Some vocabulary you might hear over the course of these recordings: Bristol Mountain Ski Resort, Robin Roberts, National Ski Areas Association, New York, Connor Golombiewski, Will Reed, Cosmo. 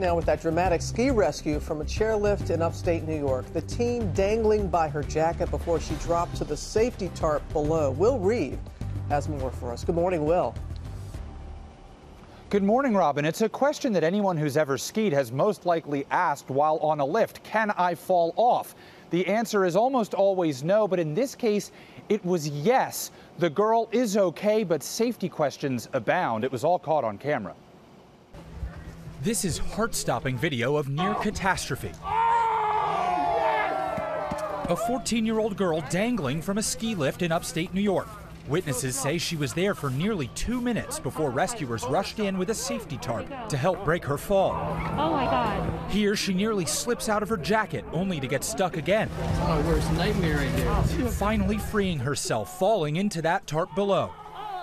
Now with that dramatic ski rescue from a chairlift in upstate New York, the teen dangling by her jacket before she dropped to the safety tarp below. Will Reed has more for us. Good morning, Will. Good morning, Robin. It's a question that anyone who's ever skied has most likely asked while on a lift. Can I fall off? The answer is almost always no, but in this case, it was yes. The girl is okay, but safety questions abound. It was all caught on camera. This is heart-stopping video of near catastrophe. A 14-year-old girl dangling from a ski lift in upstate New York. Witnesses say she was there for nearly 2 minutes before rescuers rushed in with a safety tarp to help break her fall. Oh my God. Here she nearly slips out of her jacket, only to get stuck again. Oh, worst nightmare right there. Finally freeing herself, falling into that tarp below.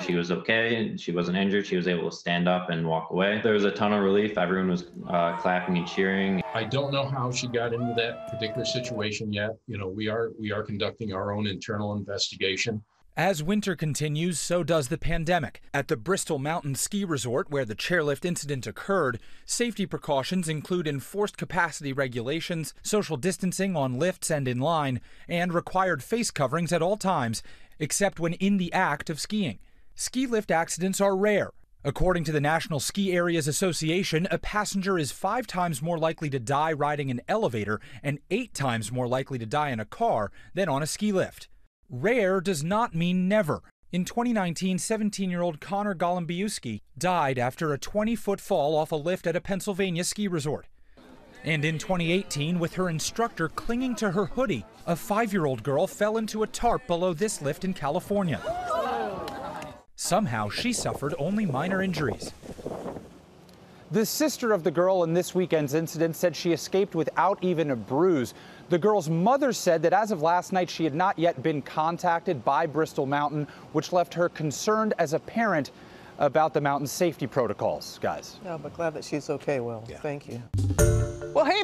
She was okay. She wasn't injured. She was able to stand up and walk away. There was a ton of relief. Everyone was clapping and cheering. I don't know how she got into that particular situation yet. You know, we are conducting our own internal investigation. As winter continues, so does the pandemic. At the Bristol Mountain Ski Resort, where the chairlift incident occurred, safety precautions include enforced capacity regulations, social distancing on lifts and in line, and required face coverings at all times, except when in the act of skiing. Ski lift accidents are rare. According to the National Ski Areas Association, a passenger is 5 times more likely to die riding an elevator and 8 times more likely to die in a car than on a ski lift. Rare does not mean never. In 2019, 17-year-old Connor Golombiewski died after a 20-foot fall off a lift at a Pennsylvania ski resort. And in 2018, with her instructor clinging to her hoodie, a 5-year-old girl fell into a tarp below this lift in California. Somehow, she suffered only minor injuries. The sister of the girl in this weekend's incident said she escaped without even a bruise. The girl's mother said that as of last night, she had not yet been contacted by Bristol Mountain, which left her concerned as a parent about the mountain's safety protocols. Guys. No, but glad that she's okay, Will. Yeah. Thank you. Well, hey